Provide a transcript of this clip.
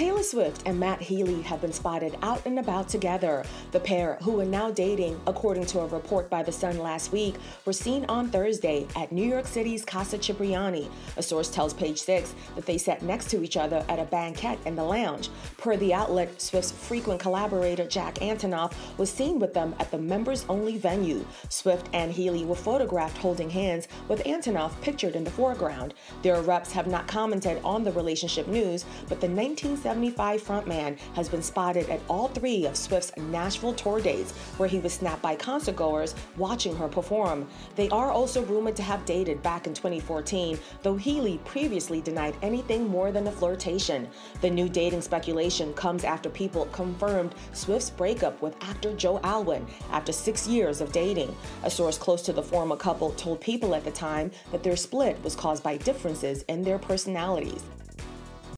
Taylor Swift and Matty Healy have been spotted out and about together. The pair, who are now dating, according to a report by The Sun last week, were seen on Thursday at New York City's Casa Cipriani. A source tells Page 6 that they sat next to each other at a banquet in the lounge. Per the outlet, Swift's frequent collaborator Jack Antonoff was seen with them at the members-only venue. Swift and Healy were photographed holding hands, with Antonoff pictured in the foreground. Their reps have not commented on the relationship news, but the 1975 frontman has been spotted at all three of Swift's Nashville tour dates, where he was snapped by concertgoers watching her perform. They are also rumored to have dated back in 2014, though Healy previously denied anything more than a flirtation. The new dating speculation comes after People confirmed Swift's breakup with actor Joe Alwyn after 6 years of dating. A source close to the former couple told People at the time that their split was caused by differences in their personalities.